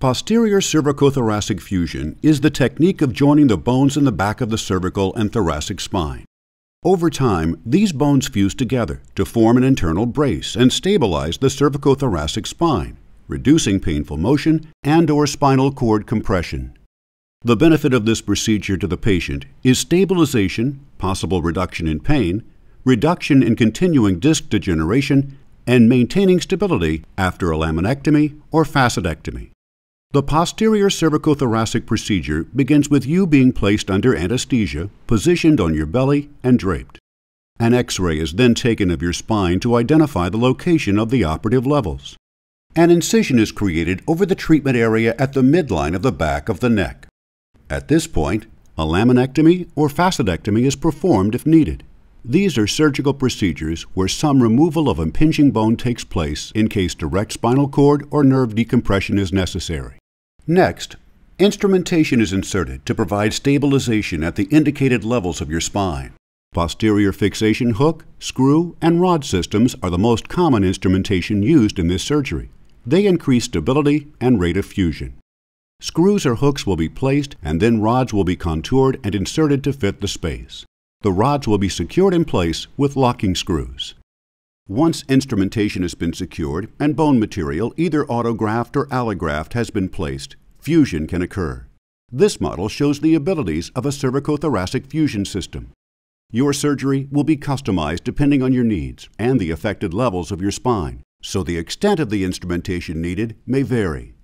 Posterior cervicothoracic fusion is the technique of joining the bones in the back of the cervical and thoracic spine. Over time, these bones fuse together to form an internal brace and stabilize the cervicothoracic spine, reducing painful motion and/or spinal cord compression. The benefit of this procedure to the patient is stabilization, possible reduction in pain, reduction in continuing disc degeneration, and maintaining stability after a laminectomy or facetectomy. The posterior cervicothoracic procedure begins with you being placed under anesthesia, positioned on your belly and draped. An X-ray is then taken of your spine to identify the location of the operative levels. An incision is created over the treatment area at the midline of the back of the neck. At this point, a laminectomy or facetectomy is performed if needed. These are surgical procedures where some removal of impinging bone takes place in case direct spinal cord or nerve decompression is necessary. Next, instrumentation is inserted to provide stabilization at the indicated levels of your spine. Posterior fixation hook, screw, and rod systems are the most common instrumentation used in this surgery. They increase stability and rate of fusion. Screws or hooks will be placed, and then rods will be contoured and inserted to fit the space. The rods will be secured in place with locking screws. Once instrumentation has been secured and bone material, either autograft or allograft, has been placed, fusion can occur. This model shows the abilities of a cervicothoracic fusion system. Your surgery will be customized depending on your needs and the affected levels of your spine, so the extent of the instrumentation needed may vary.